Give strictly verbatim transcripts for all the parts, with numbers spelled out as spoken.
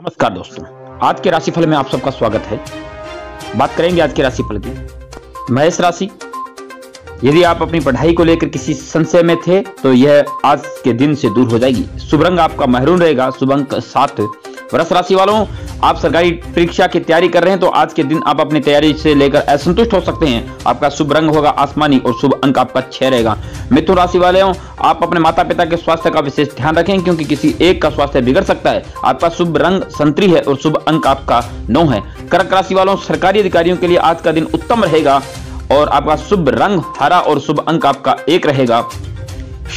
नमस्कार दोस्तों, आज के राशिफल में आप सबका स्वागत है। बात करेंगे आज के राशिफल की। मेष राशि, यदि आप अपनी पढ़ाई को लेकर किसी संशय में थे तो यह आज के दिन से दूर हो जाएगी। शुभ रंग आपका मैरून रहेगा, शुभ अंक सात। वृष राशि वालों, आप सरकारी परीक्षा की तैयारी कर रहे हैं तो आज के दिन आप अपनी तैयारी से लेकर असंतुष्ट हो सकते हैं। आपका शुभ रंग होगा आसमानी और शुभ अंक आपका छह रहेगा। मिथुन राशि वाले हो, आप अपने माता पिता के स्वास्थ्य का विशेष ध्यान रखें क्योंकि किसी एक का स्वास्थ्य बिगड़ सकता है। आपका शुभ रंग संतरी है और शुभ अंक आपका नौ है। कर्क राशि वालों, सरकारी अधिकारियों के लिए आज का दिन उत्तम रहेगा और आपका शुभ रंग हरा और शुभ अंक आपका एक रहेगा।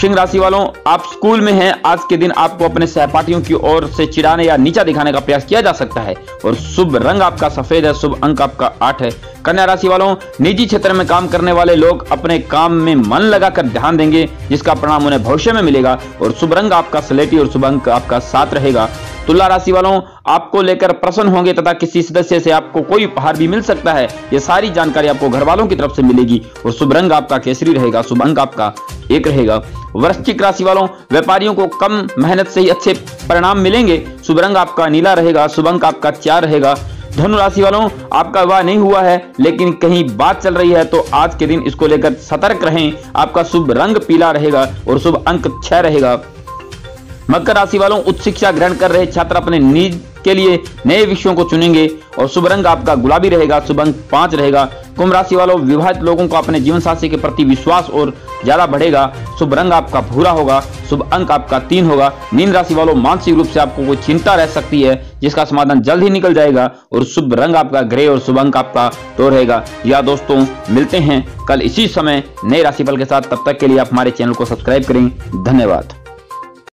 सिंह राशि वालों, आप स्कूल में हैं, आज के दिन आपको अपने सहपाठियों की ओर से चिढ़ाने या नीचा दिखाने का प्रयास किया जा सकता है और शुभ रंग आपका सफेद है, शुभ अंक आपका आठ है। कन्या राशि वालों, निजी क्षेत्र में काम करने वाले लोग अपने काम में मन लगाकर ध्यान देंगे जिसका परिणाम उन्हें भविष्य में मिलेगा और शुभ रंग आपका स्लेटी और शुभ अंक आपका सात रहेगा। तुला राशि वालों, आपको लेकर प्रसन्न होंगे तथा किसी सदस्य से आपको कोई उपहार भी मिल सकता है। यह सारी जानकारी आपको घर वालों की तरफ से मिलेगी और शुभ रंग आपका केसरी रहेगा, शुभ अंक आपका एक रहेगा। वृश्चिक राशि वालों, व्यापारियों को कम मेहनत से ही अच्छे परिणाम मिलेंगे। शुभ रंग आपका नीला रहेगा, शुभ अंक आपका चार रहेगा। धनु राशि वालों, आपका विवाह नहीं हुआ है लेकिन कहीं बात चल रही है तो आज के दिन इसको लेकर सतर्क रहें। आपका शुभ रंग पीला रहेगा और शुभ अंक छह रहेगा। मकर राशि वालों, उच्च शिक्षा ग्रहण कर रहे छात्र अपने नीड के लिए नए विषयों को चुनेंगे और शुभ रंग आपका गुलाबी रहेगा, शुभ अंक पांच रहेगा। कुंभ राशि वालों, विवाहित लोगों को अपने जीवन साथी के प्रति विश्वास और ज्यादा बढ़ेगा। शुभ रंग आपका भूरा होगा, शुभ अंक आपका तीन होगा। मीन राशि वालों, मानसिक रूप से आपको कोई चिंता रह सकती है जिसका समाधान जल्द ही निकल जाएगा और शुभ रंग आपका ग्रे और शुभ अंक आपका दो रहेगा। या दोस्तों, मिलते हैं कल इसी समय नए राशिफल के साथ। तब तक के लिए आप हमारे चैनल को सब्सक्राइब करें। धन्यवाद।